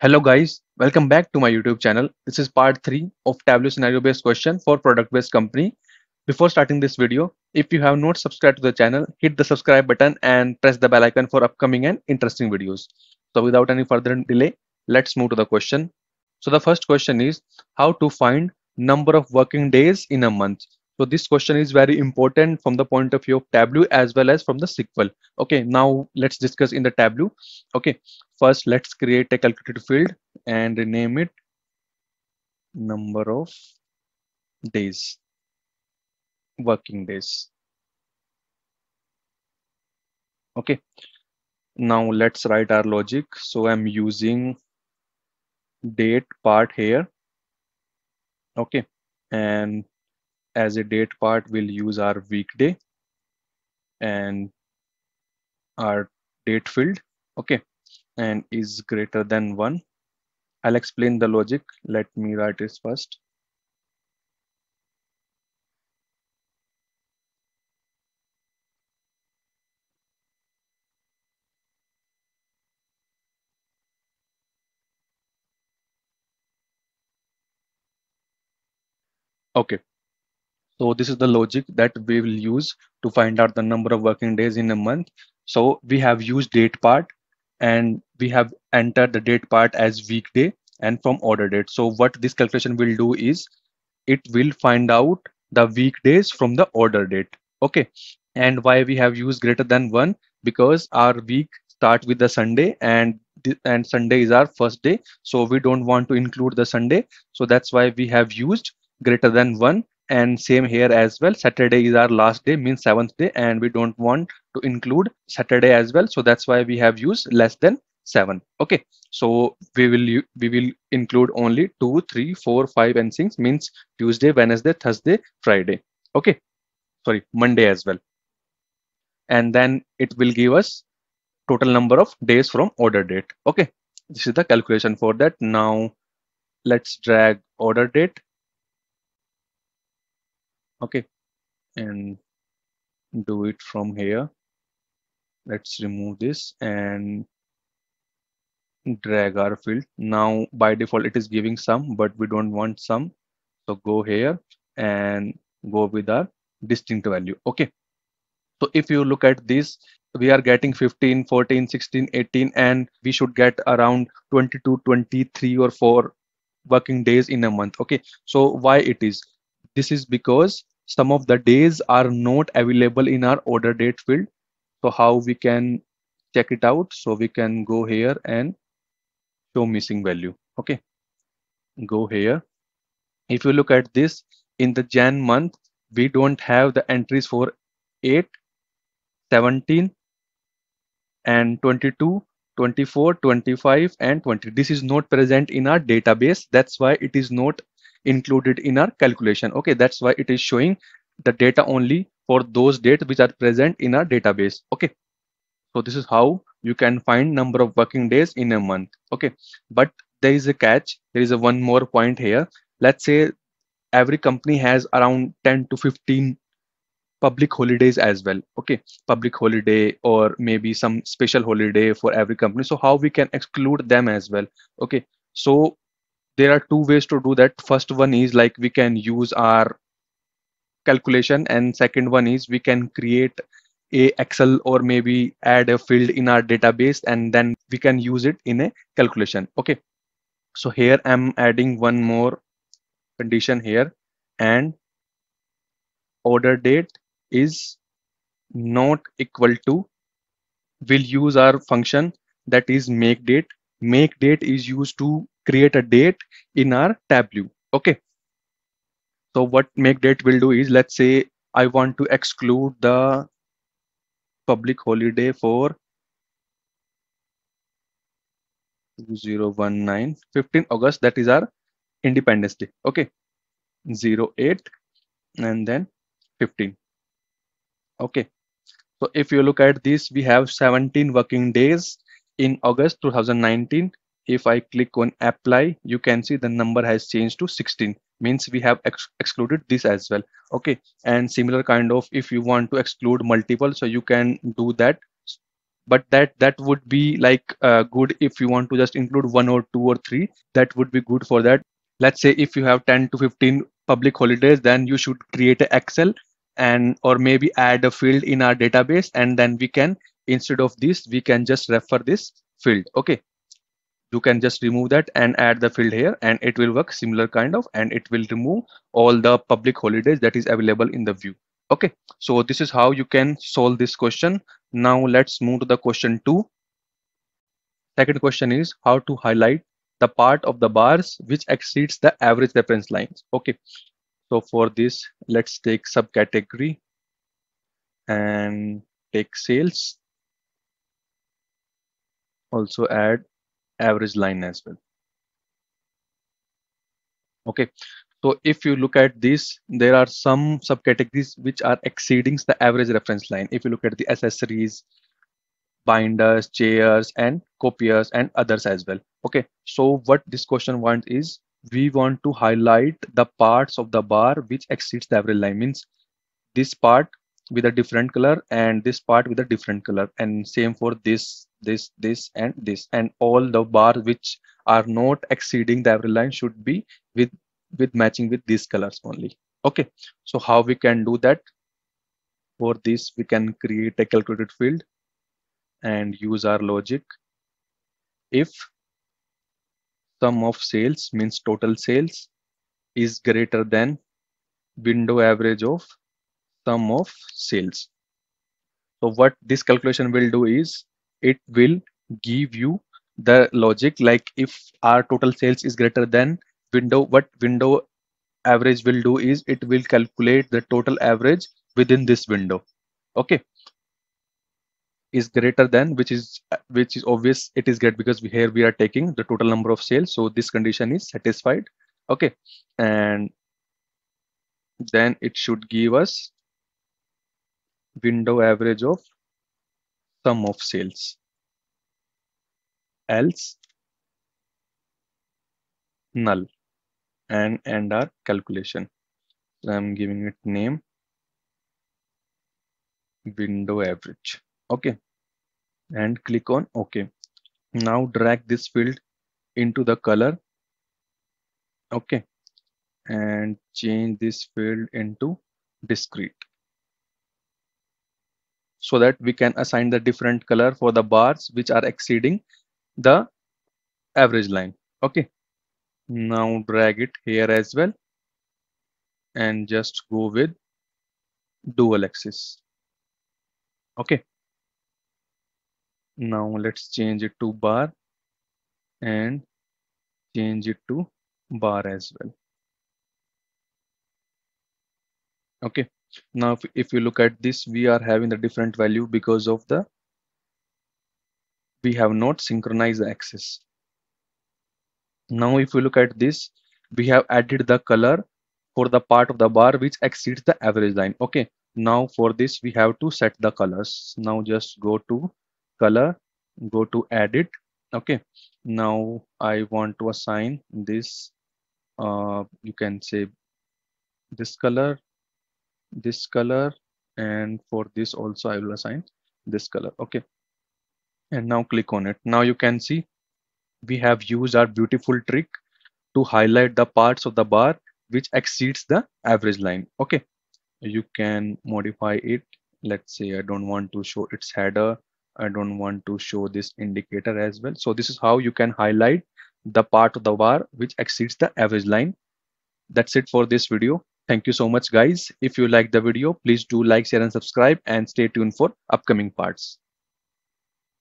Hello guys, welcome back to my YouTube channel. This is part 3 of Tableau scenario based question for product based company. Before starting this video, if you have not subscribed to the channel, hit the subscribe button and press the bell icon for upcoming and interesting videos. So without any further delay, let's move to the question. So the first question is how to find number of working days in a month. So this question is very important from the point of view of Tableau as well as from the SQL. Okay, now let's discuss in the Tableau. Okay, first let's create a calculated field and rename it number of days, working days. Okay, now let's write our logic. So I'm using date part here. Okay, and as a date part we'll use our weekday and our date field. Okay, and is greater than 1. I'll explain the logic. Let me write this first. Okay, so this is the logic that we will use to find out the number of working days in a month. So we have used date part and we have entered the date part as weekday and from order date. So what this calculation will do is it will find out the weekdays from the order date. Okay, and why we have used greater than 1? Because our week starts with the Sunday and Sunday is our first day. So we don't want to include the Sunday. So that's why we have used greater than 1. And same here as well, Saturday is our last day, means 7th day, and we don't want to include Saturday as well, so that's why we have used less than 7. Okay, so we will include only 2, 3, 4, 5 and 6, means Tuesday, Wednesday, Thursday, Friday. Okay, sorry, Monday as well, and then it will give us total number of days from order date. Okay, this is the calculation for that. Now let's drag order date. Okay, and do it from here. Let's remove this and drag our field. Now by default it is giving sum, but we don't want sum, so go here and go with our distinct value. Okay, so if you look at this, we are getting 15, 14, 16, 18, and we should get around 22, 23 or 4 working days in a month. Okay, so why it is? This is because some of the days are not available in our order date field. So how we can check it out? So we can go here and show missing value. Okay, go here. If you look at this, in the Jan month, we don't have the entries for 8, 17 and 22, 24, 25 and 20. This is not present in our database. That's why it is not included in our calculation. Okay, that's why it is showing the data only for those dates which are present in our database. Okay, so this is how you can find number of working days in a month. Okay, but there is a catch. There is one more point here. Let's say every company has around 10 to 15 public holidays as well. Okay, public holiday or maybe some special holiday for every company. So how we can exclude them as well? Okay, so there are two ways to do that. First one is like we can use our calculation, and second one is we can create a Excel or maybe add a field in our database and then we can use it in a calculation. Okay, so here I'm adding one more condition here, and order date is not equal to, we'll use our function that is make date. Make date is used to create a date in our Tableau. Okay, so what make date will do is, let's say I want to exclude the public holiday for 2019, 15 August, that is our Independence Day. Okay, 08 and then 15. Okay, so if you look at this, we have 17 working days in August 2019. If I click on apply, you can see the number has changed to 16, means we have excluded this as well. Okay, and similar kind of, if you want to exclude multiple, so you can do that but that would be like good if you want to just include 1 or 2 or 3. That would be good for that. Let's say if you have 10 to 15 public holidays, then you should create an Excel and or maybe add a field in our database, and then we can, instead of this, we can just refer this field. Okay, you can just remove that and add the field here, and it will work similar kind of, and it will remove all the public holidays that is available in the view. Okay, so this is how you can solve this question. Now let's move to the question 2. Second question is how to highlight the part of the bars which exceeds the average reference lines. Okay, so for this, let's take subcategory and take sales. Also add average line as well. Okay, so if you look at this, there are some subcategories which are exceeding the average reference line. If you look at the accessories, binders, chairs, and copiers, and others as well. Okay, so what this question wants is, we want to highlight the parts of the bar which exceeds the average line, means this part with a different color and this part with a different color, and same for this, and this, and all the bars which are not exceeding the average line should be with matching with these colors only. Okay, so how we can do that? For this, we can create a calculated field and use our logic. If sum of sales, means total sales, is greater than window average of sum of sales. So what this calculation will do is, it will give you the logic like if our total sales is greater than window, what window average will do is it will calculate the total average within this window. Okay, is greater than, which is obvious, it is great because here we are taking the total number of sales, so this condition is satisfied. Okay, and then it should give us window average of sum of sales. Else null, and end our calculation. So I'm giving it name window average. Okay, and click on OK. Now drag this field into the color. Okay, and change this field into discrete, so that we can assign the different color for the bars which are exceeding the average line. Okay, now drag it here as well and just go with dual axis. Okay, now let's change it to bar and change it to bar as well. Okay, now if you look at this, we are having a different value because of we have not synchronized the axis. Now if you look at this, we have added the color for the part of the bar which exceeds the average line. Okay, now for this we have to set the colors. Now just go to color, go to edit. Okay, now I want to assign this you can say this color, and for this also I will assign this color. Okay, and now click on it. Now you can see we have used our beautiful trick to highlight the parts of the bar which exceeds the average line. Okay, you can modify it. Let's say I don't want to show its header, I don't want to show this indicator as well. So this is how you can highlight the part of the bar which exceeds the average line. That's it for this video. Thank you so much guys. If you like the video, please do like, share and subscribe, and stay tuned for upcoming parts.